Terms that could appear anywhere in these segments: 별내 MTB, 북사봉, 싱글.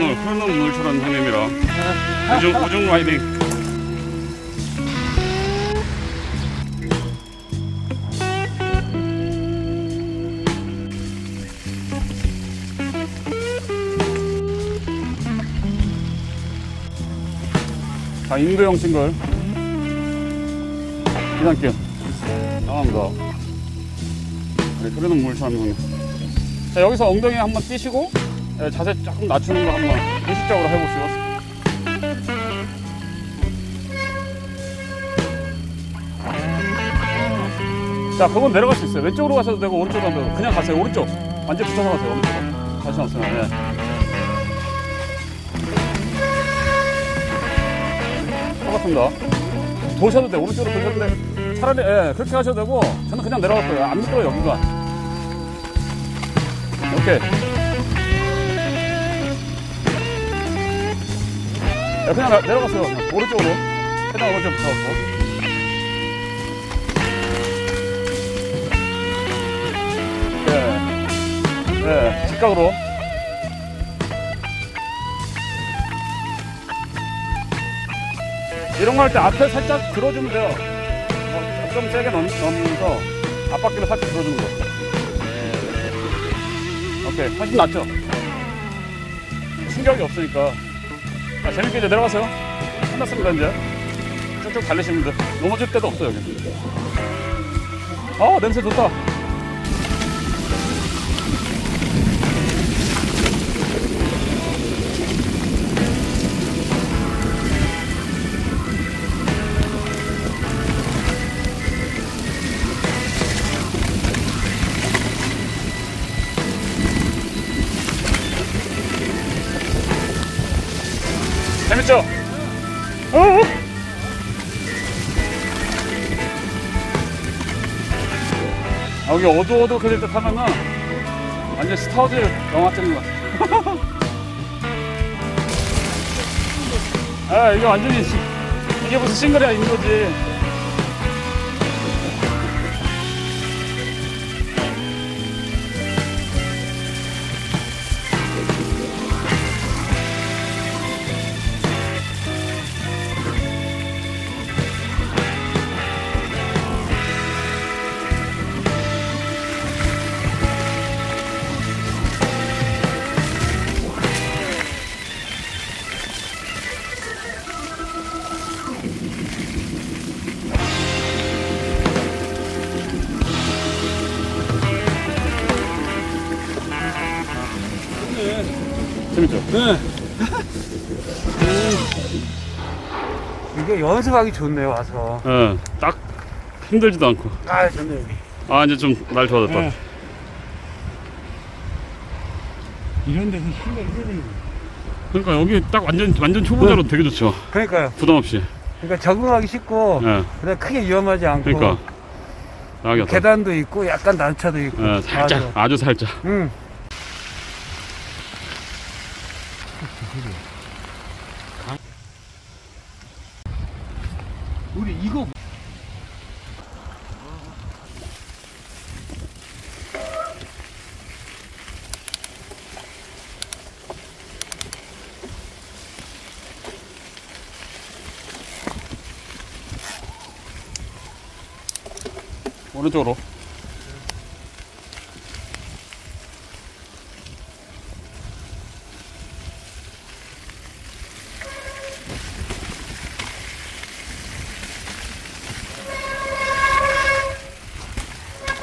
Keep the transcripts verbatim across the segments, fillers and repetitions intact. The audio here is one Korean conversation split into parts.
오늘 흐르는 물처럼 형님이라 우중, 우중 라이딩. 자, 인도형 싱글 이단길 나갑니다. 네, 흐르는 물처럼 형님. 자, 여기서 엉덩이 한번 뛰시고 네, 자세 조금 낮추는 거 한번 의식적으로 해보시고. 자, 그건 내려갈 수 있어요. 왼쪽으로 가셔도 되고 오른쪽으로 가셔도 되고 그냥 가세요. 오른쪽 완전 붙어서 가세요. 오른쪽 자신 없으면. 네. 똑같습니다. 도셔도 돼요. 오른쪽으로 도셔도 돼요. 차라리 예, 그렇게 하셔도 되고 저는 그냥 내려갈 거예요. 안 미끄러워요. 여기가. 오케이. 그냥 나, 내려갔어요. 그냥. 오른쪽으로. 해당 오른쪽 붙어갖고. 네. 네. 직각으로. 이런 거 할 때 앞에 살짝 들어주면 돼요. 어, 좀 세게 넘, 넘으면서 앞바퀴를 살짝 들어주는 거. 오케이. 훨씬 낫죠? 충격이 없으니까. 자, 재밌게 이제 내려가세요. 끝났습니다. 이제 쭉쭉 달리시면 돼. 넘어질 데도 없어요. 여기. 아, 냄새 좋다. 재밌죠? 어어? 아, 여기 어두워둑해질 때 타면은 완전 스타워즈 영화 찍는 것 같아. 아, 이게 완전히 이게 무슨 싱글이야 인도지. 재밌죠? 네. 이게 연습하기 좋네요, 와서. 네, 딱 힘들지도 않고. 아, 좋네. 아, 이제 좀 날 좋아졌다. 네. 이런 데서 힘을 흘리는 거. 그러니까 여기 딱 완전 완전 초보자로 네. 되게 좋죠. 그러니까요. 부담 없이. 그러니까 적응하기 쉽고, 네. 그냥 크게 위험하지 않고. 그러니까. 나가겠다. 계단도 있고, 약간 난차도 있고. 네, 살짝, 맞아. 아주 살짝. 응. 우리 이거 오른쪽으로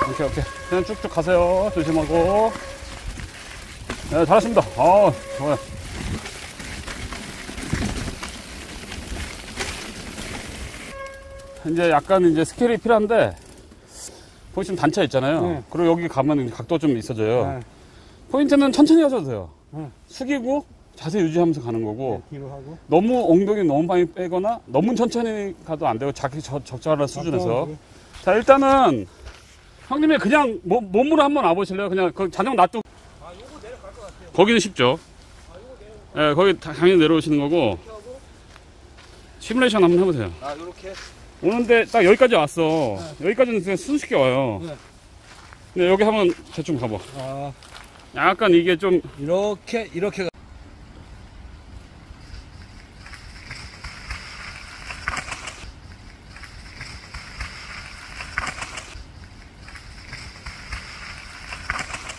오케이, 오케이. 그냥 쭉쭉 가세요. 조심하고. 네, 잘하십니다. 아, 좋아요. 이제 약간 이제 스킬이 필요한데, 보시면 단차 있잖아요. 네. 그리고 여기 가면 각도 좀 있어져요. 네. 포인트는 천천히 하셔도 돼요. 네. 숙이고, 자세 유지하면서 가는 거고, 네, 뒤로 하고. 너무 엉덩이 너무 많이 빼거나, 너무 천천히 가도 안 되고, 자기 적절한 수준에서. 네. 자, 일단은, 형님이 그냥 모, 몸으로 한번 와보실래요? 그냥 그 잔영 놔두고. 아, 요거 내려갈 것 같아요. 거기는 쉽죠. 아, 요거 내려갈 것 같아요. 예, 거기 당연히 내려오시는 거고. 이렇게 하고. 시뮬레이션 한번 해보세요. 아, 요렇게. 오는데 딱 여기까지 왔어. 네. 여기까지는 그냥 순식게 와요. 네. 근데 여기 한번 대충 가봐. 아. 약간 이게 좀. 이렇게, 이렇게.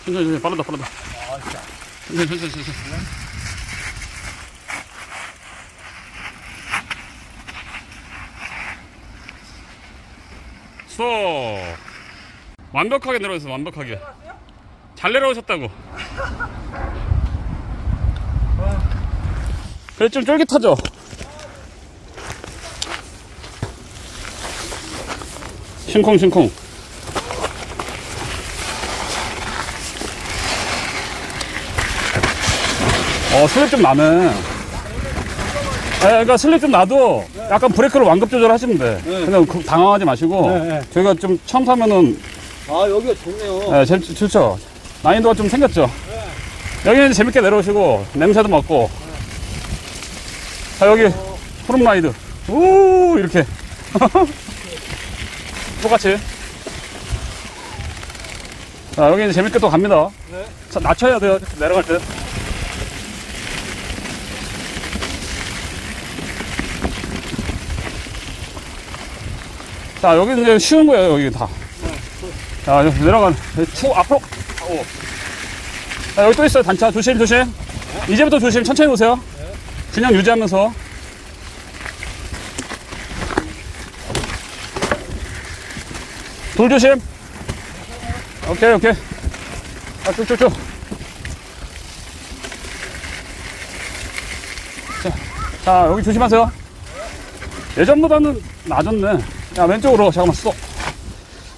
천천히, 빠르다, 빠르다. 아, 진짜. 천천히, 천천히, 천천히. 스톱. 완벽하게 내려오셨어, 완벽하게. 잘 내려오셨다고. 그래, 좀 쫄깃하죠? 심쿵, 심쿵. 어, 슬립 좀 나네. 아, 그러니까 슬립 좀 나도 약간 브레이크를 완급 조절하시면 돼. 네. 그냥 당황하지 마시고. 네, 네. 저희가 좀 처음 타면은. 아, 여기가 좋네요. 네, 제, 좋죠. 난이도가 좀 생겼죠. 네. 여기는 재밌게 내려오시고, 냄새도 맡고. 네. 자, 여기 어... 푸른 라이드. 우 이렇게. 똑같이. 자, 여기는 재밌게 또 갑니다. 네. 자, 낮춰야 돼요. 내려갈 때. 자, 여기 이제 쉬운 거예요, 여기 다. 자, 내려가. 쭉, 앞으로. 자, 여기 또 있어요, 단차. 조심, 조심. 네. 이제부터 조심, 천천히 오세요. 네. 그냥 유지하면서. 돌 조심. 네. 오케이, 오케이. 자, 쭉쭉쭉. 자, 자, 여기 조심하세요. 예전보다는 낮았네. 야, 왼쪽으로. 잠깐만, 스톱.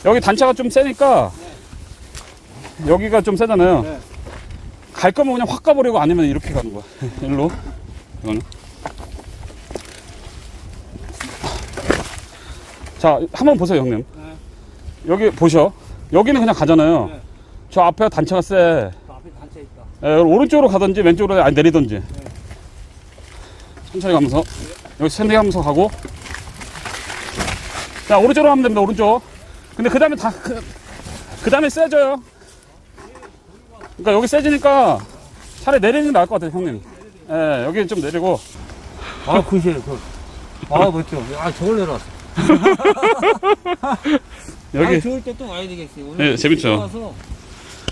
여기 단차가 좀 세니까. 네. 여기가 좀 세잖아요. 네. 갈 거면 그냥 확 가버리고 아니면 이렇게 가는 거야. 일로. 이거는. 자, 한번 보세요, 형님. 네. 여기 보셔. 여기는 그냥 가잖아요. 네. 저 앞에 단차가 세. 저 앞에 단차 있다. 네, 오른쪽으로 가든지 왼쪽으로 아니, 내리든지. 네. 천천히 가면서. 네. 여기 샌딩하면서 가고. 자, 오른쪽으로 하면 됩니다, 오른쪽. 근데 그 다음에 다, 그, 그 다음에 세져요. 그러니까 여기 세지니까 차라리 내리는 게 나을 것 같아요, 형님. 예, 네, 여기 좀 내리고. 아, 그지, 그. 아, 멋져. 아, 저걸 내려왔어. 여기. 아, 좋을 때 또 와야 되겠지. 오늘. 네, 재밌죠.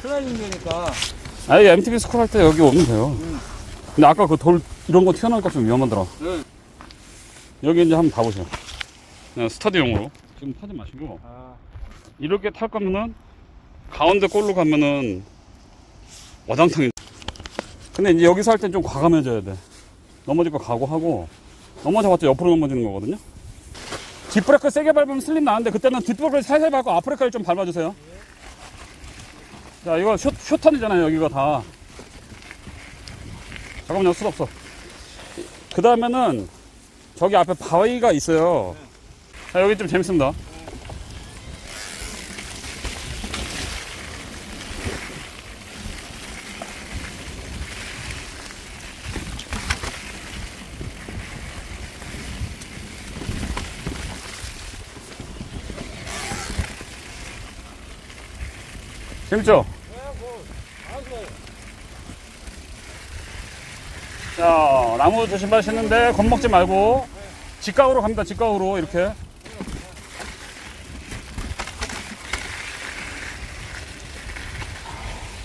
클라이밍 되니까. 아, 이 엠티비 스쿨 할 때 여기 오면 돼요. 음. 근데 아까 그 돌, 이런 거 튀어나올까 좀 위험하더라. 네. 여기 이제 한번 봐보세요. 스터디용으로 지금 타지 마시고. 아. 이렇게 탈 거면은 가운데 골로 가면은 와장창이. 근데 이제 여기서 할 땐 좀 과감해져야 돼. 넘어질 거 각오하고. 넘어져봤자 옆으로 넘어지는 거거든요. 뒷브레이크 세게 밟으면 슬립 나는데 그때는 뒷브레이크 살살 밟고 앞브레이크를 좀 밟아주세요. 자, 이거 쇼탄이잖아요, 여기가 다. 잠깐만요, 수도 없어. 그 다음에는 저기 앞에 바위가 있어요. 자, 여기 좀 재밌습니다. 재밌죠? 자, 나무 조심하시는데 겁먹지 말고 직각으로 갑니다, 직각으로. 이렇게.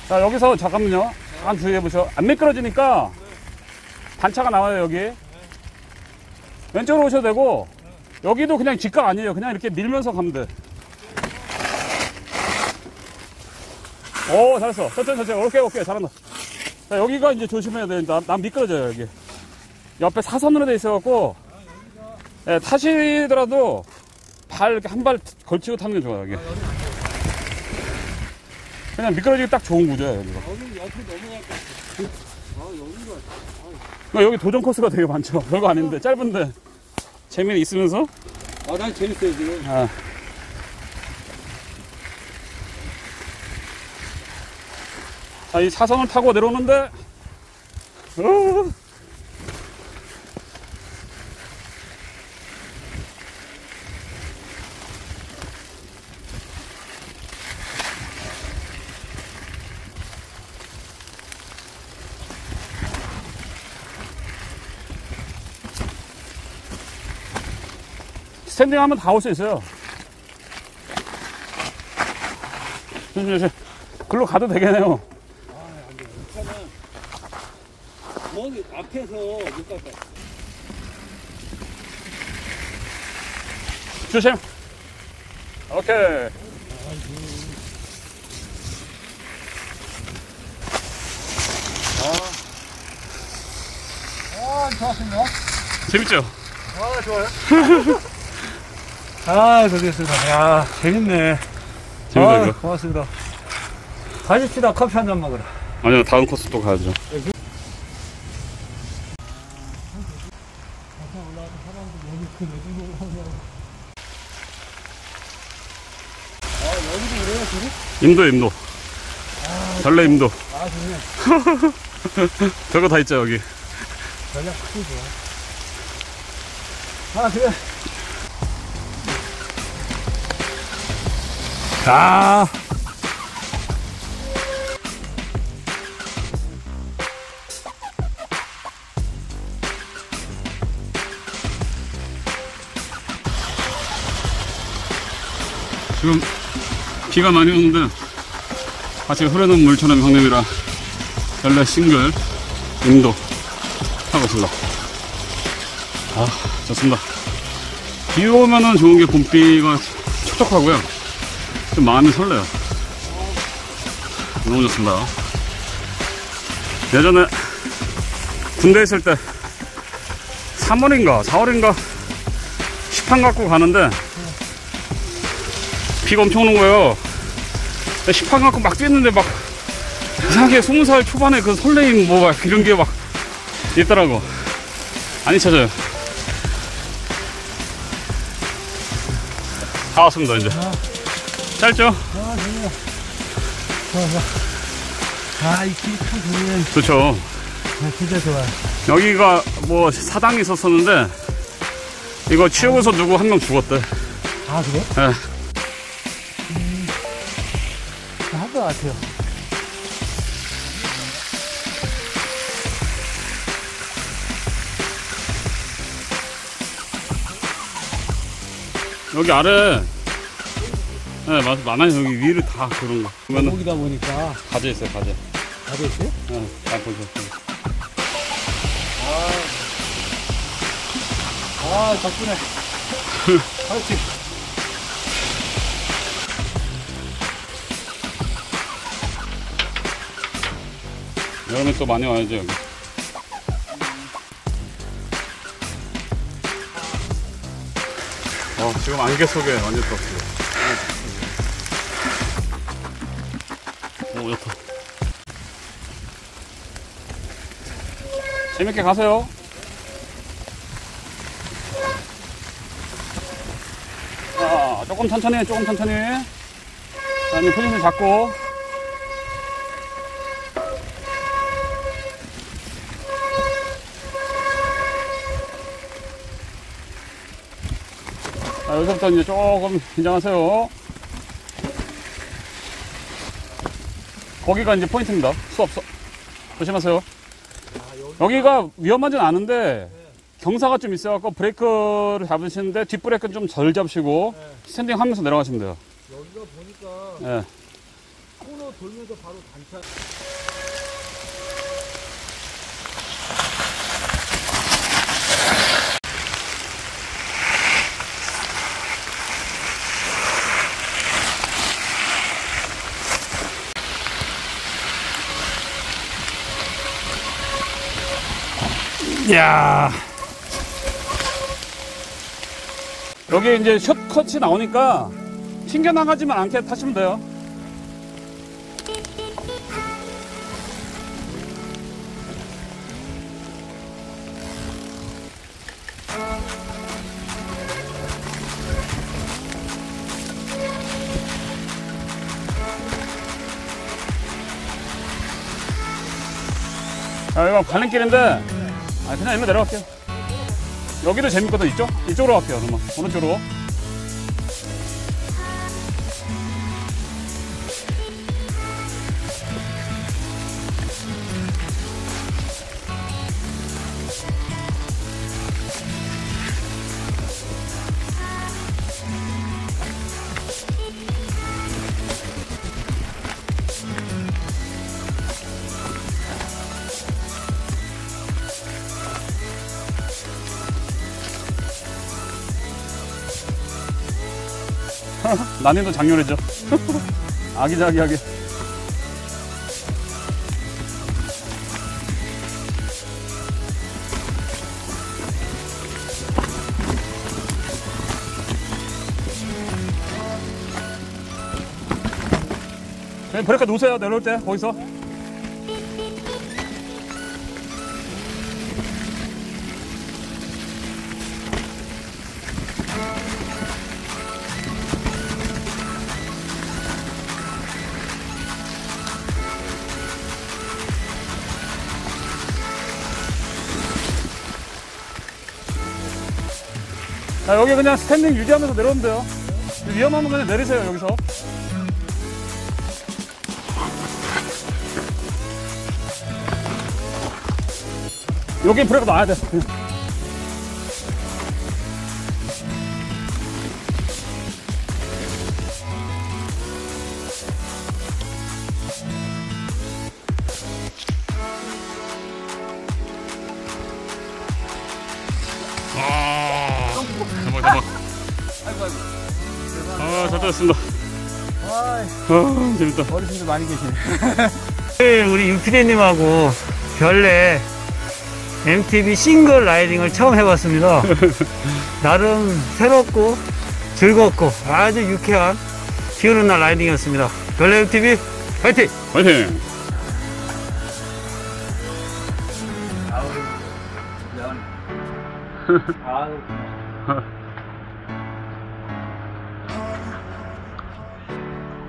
자, 여기서 잠깐만요. 잠깐 주의해 보셔. 안 미끄러지니까 단차가 나와요, 여기. 왼쪽으로 오셔도 되고, 여기도 그냥 직각 아니에요. 그냥 이렇게 밀면서 가면 돼. 오, 잘했어. 천천히, 천천히. 오케이, 오케이. 잘한다. 자, 여기가 이제 조심해야 된다. 난 미끄러져요, 여기. 옆에 사선으로 돼 있어갖고, 예, 타시더라도 발 이렇게 한 발 걸치고 타는 게 좋아요, 여기. 그냥 미끄러지기 딱 좋은 구조야, 여기가. 그러니까 여기 도전 코스가 되게 많죠. 별거 아닌데, 짧은데. 재미는 있으면서. 아, 난 재밌어요, 지금. 아. 자, 이 사선을 타고 내려오는데. 으으. 스탠딩하면 다 올 수 있어요. 조심조심. 글로 가도 되겠네요. 아, 안 돼. 차는 여기 앞에서 못 갈 거야. 조심. 오케이. 아, 좋았습니다. 재밌죠? 아, 좋아요. 아, 좋겠습니다. 야, 재밌네. 재밌다, 아, 이거. 고맙습니다. 가십시다. 커피 한잔 먹으라. 아니요, 다음 코스 또 가야죠. 임도, 임도. 아, 별내 임도. 아, 좋네. 별거 다 있죠, 여기. 전략 크게 좋아. 아, 그래. 아. 지금 비가 많이 오는데 마치 흐르는 물처럼 형님이라 별내 싱글 임도 하고 싶다. 아, 좋습니다. 비 오면은 좋은 게 봄비가 촉촉하고요. 좀 마음이 설레요. 너무 좋습니다. 예전에 군대 있을 때 삼월인가 사월인가 시판 갖고 가는데 비가 엄청 오는 거예요. 시판 갖고 막 뛰었는데 막 이상하게 스무 살 초반에 그 설레임 뭐 막 이런 게 막 있더라고. 안 잊혀져요. 다 왔습니다. 이제 짧죠? 아, 이 길이 참 좋네. 좋죠. 아, 진짜 좋아요. 여기가 뭐 사당이 있었었는데 이거 치우고서 아. 누구 한 명 죽었대. 아, 그래? 네. 한 것 같아요. 여기 아래, 네, 맞아, 많아요. 여기 위로 다 그런 거. 그러면 고기다 보니까 가재 있어요, 가재. 가재 있어요? 네, 다 보셨어요. 아, 덕분에. 화이팅. 여름에 또 많이 와야죠, 여기. 어, 지금 안개 속에 완전 떴어요. 오, 좋다. 재밌게 가세요. 자, 조금 천천히, 조금 천천히. 자, 이제 포지션 잡고. 자, 여기서부터 이제 조금 긴장하세요. 거기가 이제 포인트입니다. 수업, 수업. 조심하세요. 여기가 위험하진 않은데 경사가 좀 있어갖고 브레이크를 잡으시는데 뒷브레이크는 좀 덜 잡으시고 스탠딩 하면서 내려가시면 돼요. 여기가 보니까 코너 돌면서 바로 단차. 이야. 여기 이제 숏컷이 나오니까 튕겨 나가지만 않게 타시면 돼요. 자, 이거 가는 길인데 아, 그냥 일로 내려갈게요. 여기도 재밌거든. 이쪽? 이쪽으로 갈게요. 그러면 오른쪽으로. 난이도 장렬했죠. 아기자기하게. 브레이크 놓으세요, 내려올 때, 거기서. 자, 여기 그냥 스탠딩 유지하면서 내려오면 돼요. 위험하면 그냥 내리세요, 여기서. 여기 브레이크 놔야 돼. 와, 대박, 대박. 아이고, 아이고. 아, 잘 뜯었습니다. 아, 재밌다. 어르신들 많이 계시네. 우리 임피디님하고 별내 엠티비 싱글 라이딩을 처음 해봤습니다. 나름 새롭고 즐겁고 아주 유쾌한 비 오는 날 라이딩이었습니다. 별내 엠티비 화이팅! 화이팅! 아우, 면. 아우.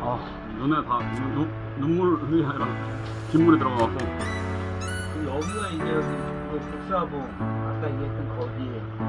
아, 눈에 다 눈, 눈물 흘리게 아니라 빗물이 들어가갖고. 여기가 이제 여기 북사봉 아까 얘기했던 거기에